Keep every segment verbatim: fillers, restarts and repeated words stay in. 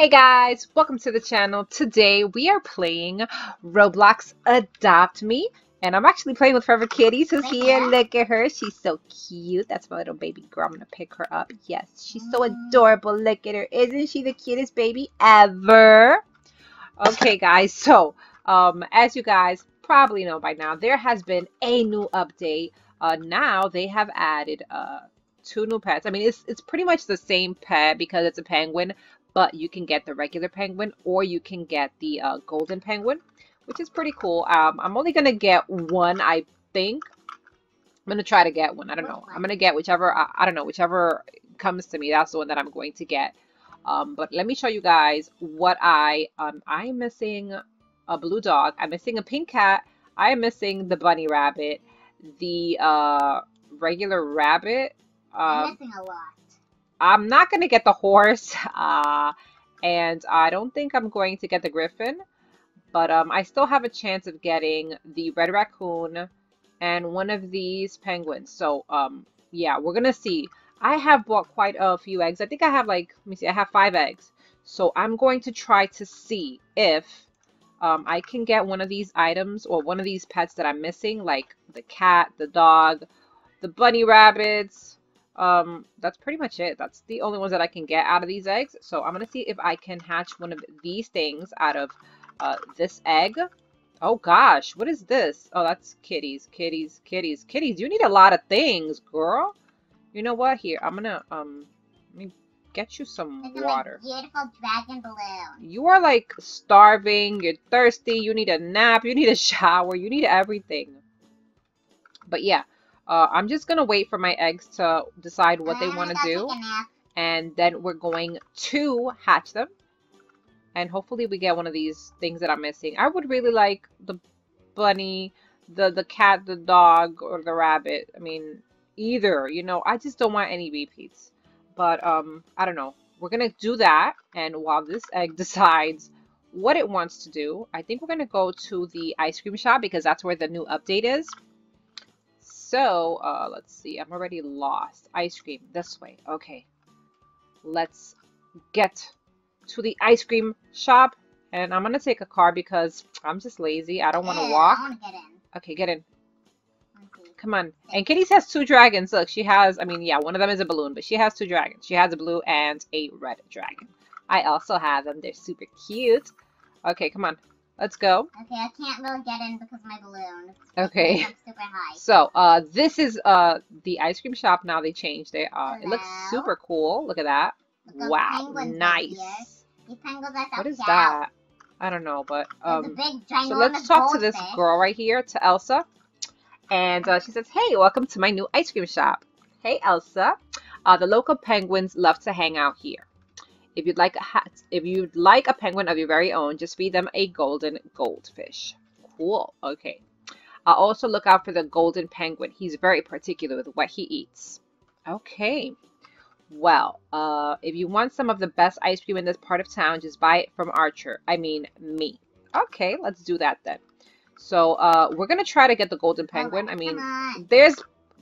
Hey guys, welcome to the channel. Today we are playing Roblox Adopt Me, and I'm actually playing with Forever Kitty. So here, look at her. She's so cute. That's my little baby girl. I'm gonna pick her up. Yes, she's so adorable. Look at her. Isn't she the cutest baby ever? Okay guys, so um, as you guys probably know by now, there has been a new update. Uh, now they have added uh, two new pets. I mean, it's, it's pretty much the same pet because it's a penguin, but you can get the regular penguin or you can get the uh, golden penguin, which is pretty cool. Um, I'm only going to get one, I think. I'm going to try to get one. I don't know. I'm going to get whichever, I, I don't know, whichever comes to me. That's the one that I'm going to get. Um, but let me show you guys what I, um, I'm missing a blue dog. I'm missing a pink cat. I am missing the bunny rabbit, the uh, regular rabbit. Um, I'm missing a lot. I'm not going to get the horse, uh, and I don't think I'm going to get the griffin, but um, I still have a chance of getting the red raccoon and one of these penguins. So, um, yeah, we're going to see. I have bought quite a few eggs. I think I have like, let me see, I have five eggs. So I'm going to try to see if um, I can get one of these items or one of these pets that I'm missing, like the cat, the dog, the bunny rabbits. Um, that's pretty much it. That's the only ones that I can get out of these eggs. So I'm going to see if I can hatch one of these things out of uh, this egg. Oh gosh, what is this? Oh, that's kitties, kitties, kitties, kitties. You need a lot of things, girl. You know what? Here, I'm going to, um, let me get you some Isn't water. Beautiful dragon balloon. You are like starving. You're thirsty. You need a nap. You need a shower. You need everything. But yeah. Uh, I'm just going to wait for my eggs to decide what they want to do, and then we're going to hatch them, and hopefully we get one of these things that I'm missing. I would really like the bunny, the, the cat, the dog, or the rabbit. I mean, either, you know, I just don't want any repeats, but um, I don't know. We're going to do that, and while this egg decides what it wants to do, I think we're going to go to the ice cream shop because that's where the new update is. So, uh, let's see. I'm already lost. Ice cream. This way. Okay. Let's get to the ice cream shop. And I'm going to take a car because I'm just lazy. I don't want to walk. I want to get in. Okay, get in. Okay. Come on. And Kitty has two dragons. Look, she has, I mean, yeah, one of them is a balloon, but she has two dragons. She has a blue and a red dragon. I also have them. They're super cute. Okay, come on. Let's go. Okay, I can't really get in because of my balloon. Okay. I'm super high. So, uh, this is uh the ice cream shop now. They changed it. Uh, Hello. It looks super cool. Look at that. Look, wow, nice. These penguins are so what is cow. That? I don't know, but um. So let's talk to this fish. girl right here, to Elsa, and uh, she says, "Hey, welcome to my new ice cream shop. Hey, Elsa. Uh, the local penguins love to hang out here. If you'd like a hat, if you'd like a penguin of your very own, just feed them a golden goldfish." Cool. Okay. I'll also look out for the golden penguin. He's very particular with what he eats. Okay. Well, uh, if you want some of the best ice cream in this part of town, just buy it from Archer. I mean, me. Okay, let's do that then. So uh, we're gonna try to get the golden penguin. I mean, there's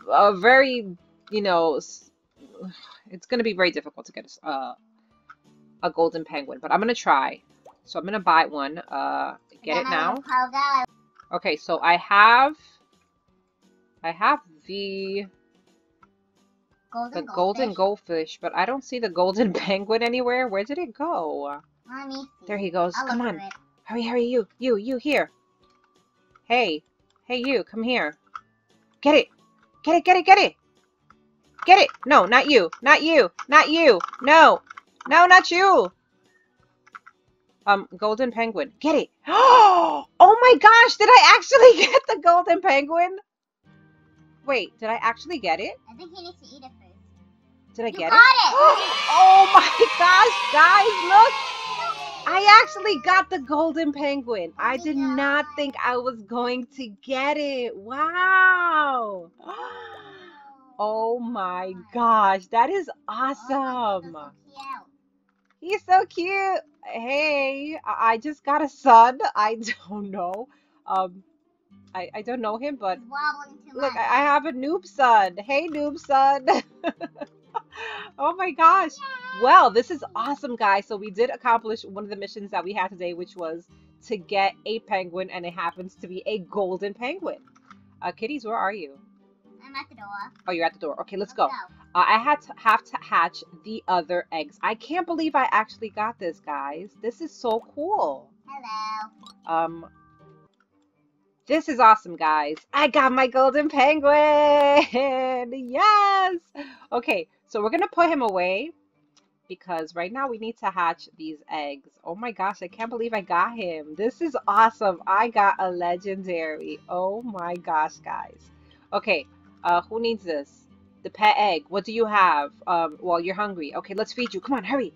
a very, you know, it's gonna be very difficult to get a. Uh, a golden penguin, but I'm gonna try. So I'm gonna buy one. Uh, get it now. Okay, so I have, I have the golden the goldfish. golden goldfish, but I don't see the golden penguin anywhere. Where did it go? Mommy. There he goes. I'll come on, hurry, hurry, you, you, you here. Hey, hey, you, come here. Get it, get it, get it, get it, get it. No, not you, not you, not you. No. No, not you. Um, golden penguin. Get it. Oh, oh my gosh. Did I actually get the golden penguin? Wait, did I actually get it? I think he needs to eat it first. Did I get it? You got it. Oh my gosh, guys, look. I actually got the golden penguin. I did not think I was going to get it. Wow. Oh my gosh. That is awesome. He's so cute. Hey, I just got a son. I don't know. Um, I, I don't know him, but look, I, I have a noob son. Hey, noob son. Oh my gosh. Well, this is awesome, guys. So we did accomplish one of the missions that we had today, which was to get a penguin, and it happens to be a golden penguin. Uh, kitties, where are you? I'm at the door. Oh, you're at the door. Okay, let's, let's go. go. Uh, I had to have to hatch the other eggs. I can't believe I actually got this, guys. This is so cool. Hello. Um, this is awesome, guys. I got my golden penguin. Yes. Okay, so we're gonna put him away, because right now we need to hatch these eggs. Oh my gosh, I can't believe I got him. This is awesome. I got a legendary. Oh my gosh, guys. Okay, uh, who needs this? The pet egg. What do you have? Um, well, you're hungry. Okay, let's feed you. Come on, hurry.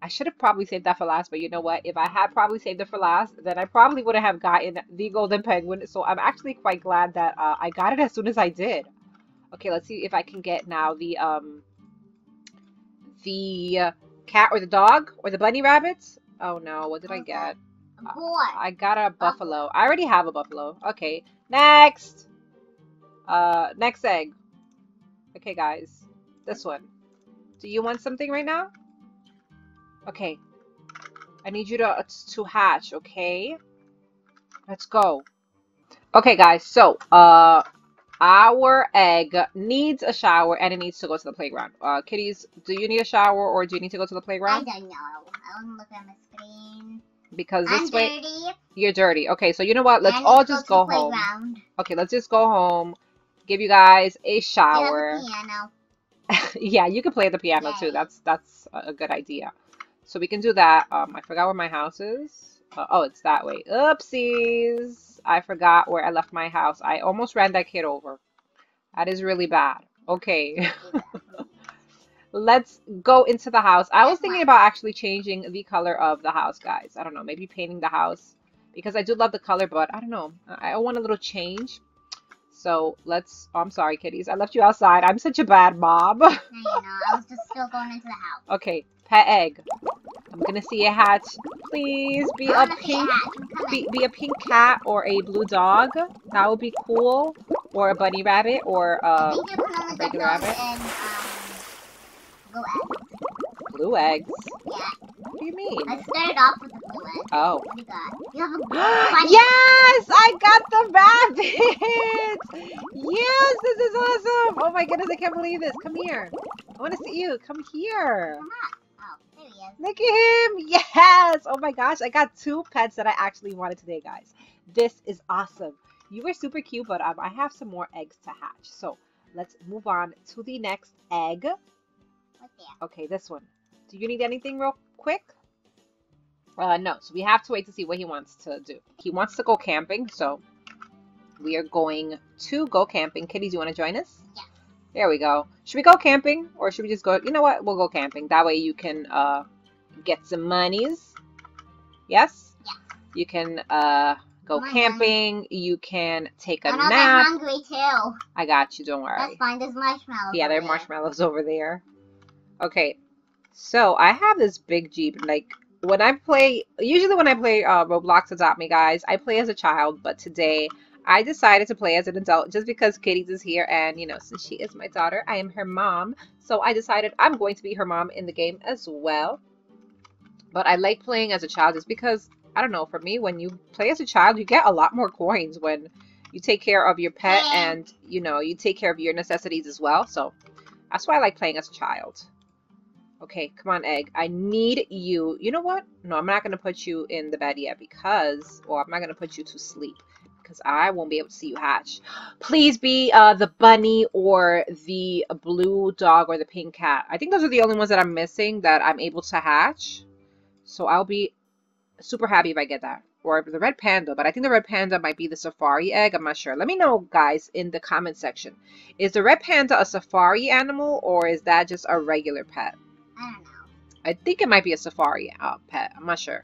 I should have probably saved that for last, but you know what? If I had probably saved it for last, then I probably would have gotten the golden penguin. So I'm actually quite glad that uh, I got it as soon as I did. Okay, let's see if I can get now the... Um, the uh, cat or the dog or the bunny rabbits. Oh no, what did I get? Uh, I got a buffalo. I already have a buffalo. Okay, next. Uh, next egg. Okay, guys, this one. Do you want something right now? Okay, I need you to to hatch. Okay, let's go. Okay, guys. So, uh. Our egg needs a shower, and it needs to go to the playground. Uh, kitties, do you need a shower, or do you need to go to the playground? I don't know. I want to look at my screen. Because this I'm way... dirty. You're dirty. Okay, so you know what? Let's I all just go, go home. Playground. Okay, let's just go home. Give you guys a shower. Play on the piano. Yeah, you can play at the piano, Yay. too. That's that's a good idea. So we can do that. Um, I forgot where my house is. Uh, oh, it's that way. Oopsies. I forgot where I left my house. I almost ran that kid over. That is really bad. Okay. Let's go into the house. I was thinking about actually changing the color of the house, guys. I don't know. Maybe painting the house. Because I do love the color, but I don't know. I want a little change. So let's... Oh, I'm sorry, kitties. I left you outside. I'm such a bad mom. No, you know. I was just still going into the house. Okay. Pet egg. I'm gonna see a hatch. Please be a pink, be, be a pink cat or a blue dog. That would be cool. Or a bunny rabbit or a regular rabbit. And, um, blue eggs. Blue eggs. Yeah. What do you mean? I started off with the blue egg. Oh. What do you got? You have a bunny. Yes, I got the rabbit. Yes, this is awesome. Oh my goodness, I can't believe this. Come here. I want to see you. Come here. Come on. Look at him! Yes! Oh my gosh, I got two pets that I actually wanted today, guys. This is awesome. You were super cute, but um, I have some more eggs to hatch. So let's move on to the next egg. Okay, this one. Do you need anything real quick? Uh, no, so we have to wait to see what he wants to do. He wants to go camping, so we are going to go camping. Kitty, do you want to join us? Yeah. There we go. Should we go camping or should we just go? You know what? We'll go camping. That way you can uh, get some monies. Yes? Yeah. You can uh, go Come camping. On, you can take a I'm nap. I'm hungry too. I got you. Don't worry. That's fine. There's marshmallows. Yeah, there are marshmallows over there. Okay. So I have this big Jeep. Like when I play, usually when I play uh, Roblox Adopt Me, guys, I play as a child. But today... I decided to play as an adult just because Kitties is here, and you know, since she is my daughter, I am her mom. So I decided I'm going to be her mom in the game as well. But I like playing as a child just because, I don't know, for me, when you play as a child, you get a lot more coins when you take care of your pet and, you know, you take care of your necessities as well. So that's why I like playing as a child. Okay, come on, egg. I need you. You know what? No, I'm not going to put you in the bed yet because, or I'm not going to put you to sleep. Because I won't be able to see you hatch. Please be uh, the bunny or the blue dog or the pink cat. I think those are the only ones that I'm missing that I'm able to hatch. So I'll be super happy if I get that. Or the red panda. But I think the red panda might be the safari egg. I'm not sure. Let me know, guys, in the comment section. Is the red panda a safari animal or is that just a regular pet? I don't know. I think it might be a safari uh, pet. I'm not sure.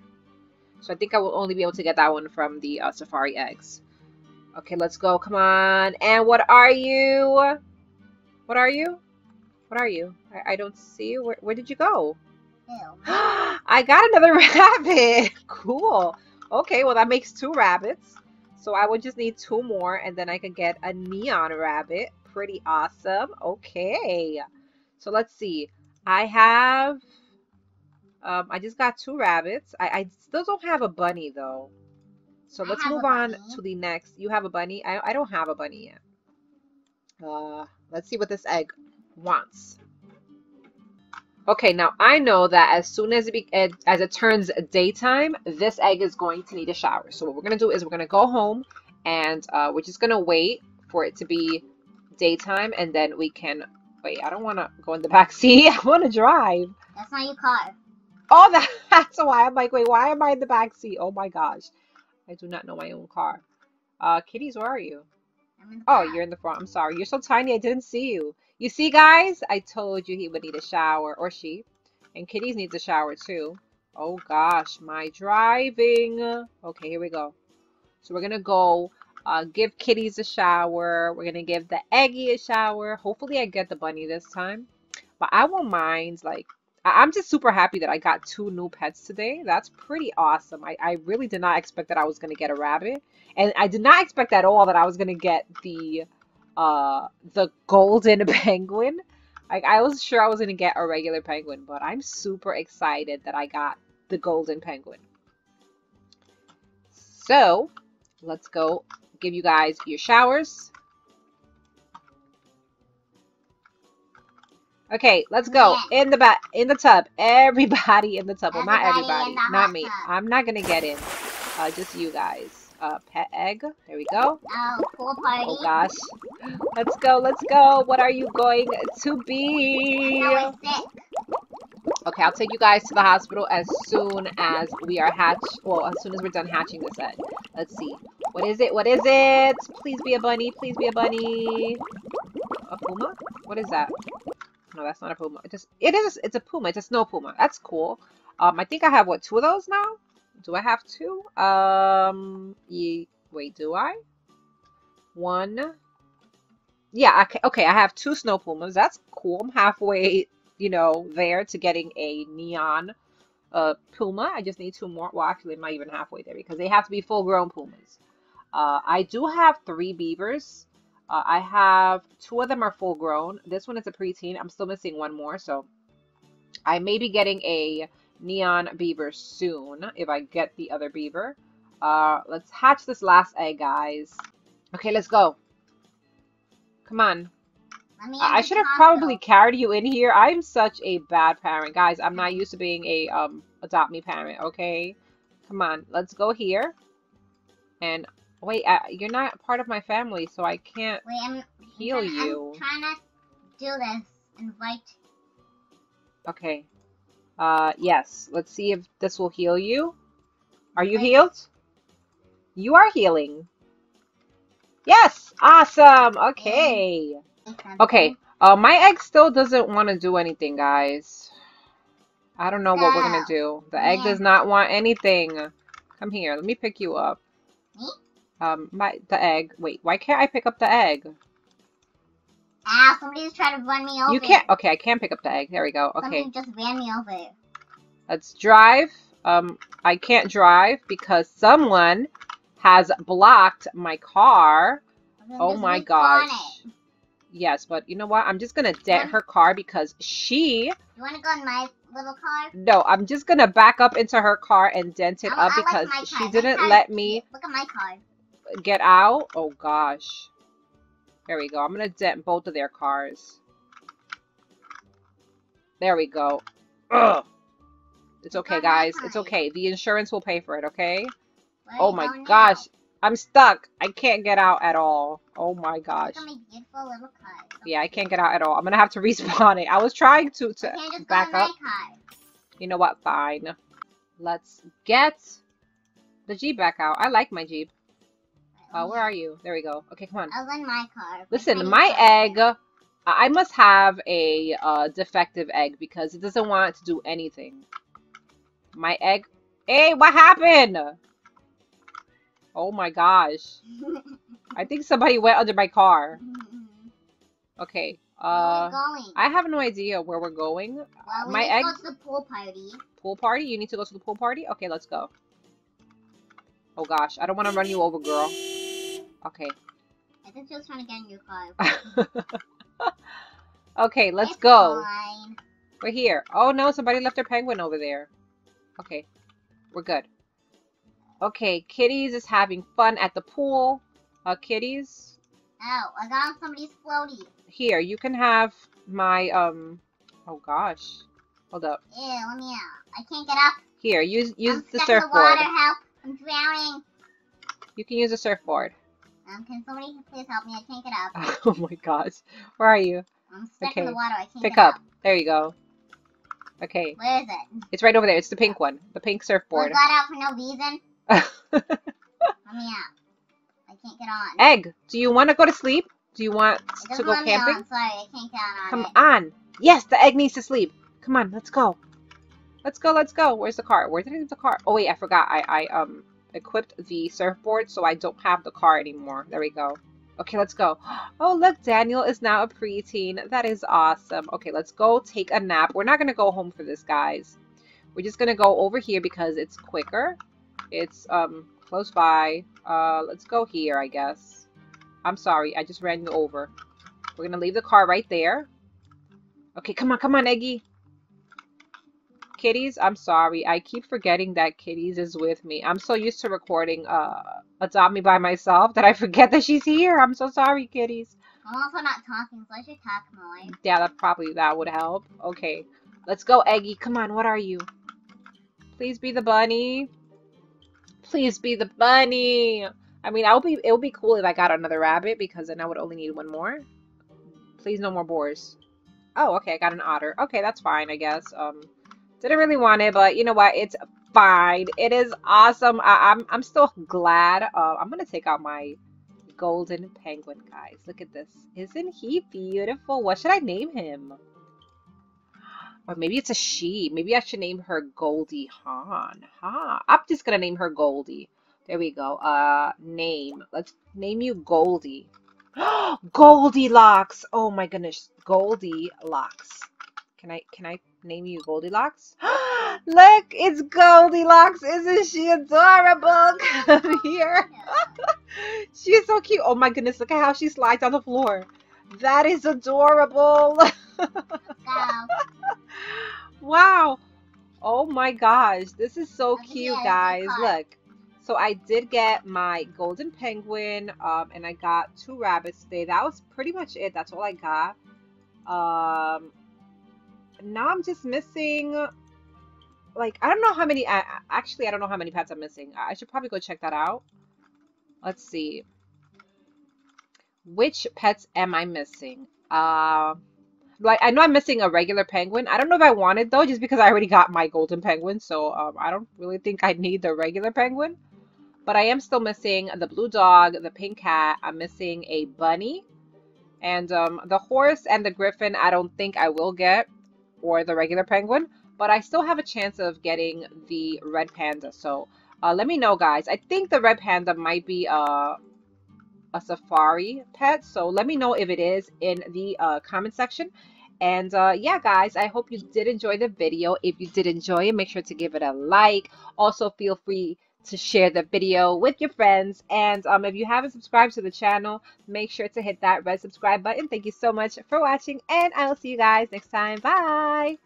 So I think I will only be able to get that one from the uh, safari eggs. Okay, let's go. Come on. And what are you? What are you? What are you? I, I don't see you. Where, where did you go? Ew. I got another rabbit. Cool. Okay, well, that makes two rabbits. So I would just need two more, and then I can get a neon rabbit. Pretty awesome. Okay. So let's see. I have, um, I just got two rabbits. I, I still don't have a bunny though. So let's move on to the next. You have a bunny? I, I don't have a bunny yet. Uh, let's see what this egg wants. Okay, now I know that as soon as it, be, as it turns daytime, this egg is going to need a shower. So what we're going to do is we're going to go home and uh, we're just going to wait for it to be daytime, and then we can... Wait, I don't want to go in the back seat. I want to drive. That's not your car. Oh, that, that's why. I'm like, wait, why am I in the back seat? Oh my gosh. I do not know my own car. Uh, kitties, where are you? I'm in the oh, car. You're in the front. I'm sorry. You're so tiny. I didn't see you. You see, guys? I told you he would need a shower. Or she. And kitties needs a shower, too. Oh, gosh. My driving. Okay, here we go. So we're going to go uh, give kitties a shower. We're going to give the eggie a shower. Hopefully, I get the bunny this time. But I won't mind, like... I'm just super happy that I got two new pets today. That's pretty awesome. I, I really did not expect that I was going to get a rabbit. And I did not expect at all that I was going to get the uh, the golden penguin. Like, I was sure I was going to get a regular penguin, but I'm super excited that I got the golden penguin. So, let's go give you guys your showers. Okay, let's go yeah. in the ba in the tub. Everybody in the tub. Well, not everybody, not me. Tub. I'm not gonna get in. Uh, just you guys. Uh, pet egg. There we go. Oh, pool party. Oh gosh. Let's go. Let's go. What are you going to be? No, I'm sick. Okay, I'll take you guys to the hospital as soon as we are hatched. Well, as soon as we're done hatching this egg. Let's see. What is it? What is it? Please be a bunny. Please be a bunny. A puma? What is that? No, that's not a puma. It just it is it's a puma. It's a snow puma. That's cool. Um, I think I have what two of those now. Do I have two? Um, ye, wait, do I? One. Yeah. I can, okay, I have two snow pumas. That's cool. I'm halfway, you know, there to getting a neon, uh, puma. I just need two more. Well, actually, I'm not even halfway there because they have to be full-grown pumas. Uh, I do have three beavers. Uh, I have two of them are full grown. This one is a preteen. I'm still missing one more, so I may be getting a neon beaver soon if I get the other beaver. Uh, let's hatch this last egg, guys. Okay, let's go. Come on. Uh, I should have probably carried you in here. I'm such a bad parent, guys. I'm not used to being a um Adopt Me parent. Okay, come on. Let's go here and. Wait, uh, you're not part of my family, so I can't Wait, I'm, heal I'm, you. I'm trying not to do this. Invite. Okay. Uh, yes. Let's see if this will heal you. Are you Wait. healed? You are healing. Yes! Awesome! Okay. Okay. Uh, my egg still doesn't want to do anything, guys. I don't know so, what we're going to do. The egg yeah. does not want anything. Come here. Let me pick you up. Me? Um, my, the egg. Wait, why can't I pick up the egg? Ah, somebody's trying to run me over. You can't. Okay, I can pick up the egg. There we go. Okay. Somebody just ran me over. Let's drive. Um, I can't drive because someone has blocked my car. Oh my gosh. Yes, but you know what? I'm just gonna dent her car because she... You wanna go in my little car? No, I'm just gonna back up into her car and dent it up because she didn't let me... Look at my car. Get out. Oh gosh, there we go. I'm gonna dent both of their cars. There we go. Ugh. It's okay, guys, it's okay. The insurance will pay for it. Okay. Oh my gosh, I'm stuck. I can't get out at all. Oh my gosh. Yeah, I can't get out at all. I'm gonna have to respawn it. I was trying to to back up. You know what, fine, let's get the Jeep back out. I like my Jeep. Uh, where are you? There we go. Okay, come on. I was in my car. Listen, my egg, I must have a uh, defective egg because it doesn't want to do anything. My egg. Hey, what happened? Oh my gosh. I think somebody went under my car. Okay. Uh, where are we going? I have no idea where we're going. Well, we my need egg. To go to the pool party. Pool party? You need to go to the pool party? Okay, let's go. Oh gosh, I don't want to run you over, girl. Okay. I think she was trying to get in your car. Okay, let's it's go. Fine. We're here. Oh no, somebody left their penguin over there. Okay, we're good. Okay, kitties is having fun at the pool. Uh, kitties. Oh, I got on somebody's floaty. Here, you can have my, um, oh gosh. Hold up. Ew, let me out. I can't get up. Here, use use I'm the surfboard. I'm stuck in the water, help. I'm drowning. You can use a surfboard. Um, can somebody please help me? I can't get up. Oh my gosh. Where are you? I'm stuck okay. in the water. I can't Pick get up. up. There you go. Okay. Where is it? It's right over there. It's the pink one. The pink surfboard. I got out for no reason. Let me out. I can't get on. Egg, do you want to go to sleep? Do you want to go camping? I'm sorry, I can't get on. Come on. Yes, the egg needs to sleep. Come on, let's go. Let's go, let's go. Where's the car? Where did I leave the car? Oh wait, I forgot. I, I um equipped the surfboard, so I don't have the car anymore. There we go. Okay, let's go. Oh look, Daniel is now a preteen. That is awesome. Okay, let's go take a nap. We're not gonna go home for this, guys. We're just gonna go over here because it's quicker. It's um close by. Uh, let's go here, I guess. I'm sorry, I just ran you over. We're gonna leave the car right there. Okay, come on, come on, Eggie. Kitties, I'm sorry. I keep forgetting that Kitties is with me. I'm so used to recording uh, Adopt Me by myself that I forget that she's here. I'm so sorry, Kitties. I'm also not talking, so I should talk more. Yeah, that probably that would help. Okay, let's go, Eggie. Come on, what are you? Please be the bunny. Please be the bunny. I mean, I'll be. It would be cool if I got another rabbit because then I would only need one more. Please, no more boars. Oh, okay. I got an otter. Okay, that's fine, I guess. Um, didn't really want it, but you know what? It's fine. It is awesome. I, I'm. I'm still glad. Uh, I'm gonna take out my golden penguin, guys. Look at this. Isn't he beautiful? What should I name him? Or maybe it's a she. Maybe I should name her Goldie Hawn. Huh. I'm just gonna name her Goldie. There we go. Uh, name. Let's name you Goldie. Goldilocks. Oh my goodness, Goldilocks. Can I can I name you Goldilocks? Look, it's Goldilocks. Isn't she adorable? Come here. She's so cute. Oh my goodness, look at how she slides on the floor. That is adorable. Wow. Wow. Oh my gosh, this is so cute, guys. Look, so I did get my golden penguin, um and I got two rabbits today. That was pretty much it. That's all I got. Um now I'm just missing, like, I don't know how many. I actually I don't know how many pets I'm missing. I should probably go check that out. Let's see, which pets am I missing? um Like, I know I'm missing a regular penguin. I don't know if I want it, though, just because I already got my golden penguin. So, um, I don't really think I need the regular penguin. But I am still missing the blue dog, the pink cat. I'm missing a bunny. And um, the horse and the griffin, I don't think I will get. Or the regular penguin. But I still have a chance of getting the red panda. So, uh, let me know, guys. I think the red panda might be... Uh, a safari pet, so let me know if it is in the uh, comment section. And uh, yeah, guys, I hope you did enjoy the video. If you did enjoy it, make sure to give it a like. Also, feel free to share the video with your friends. And um, if you haven't subscribed to the channel, make sure to hit that red subscribe button. Thank you so much for watching, and I will see you guys next time. Bye.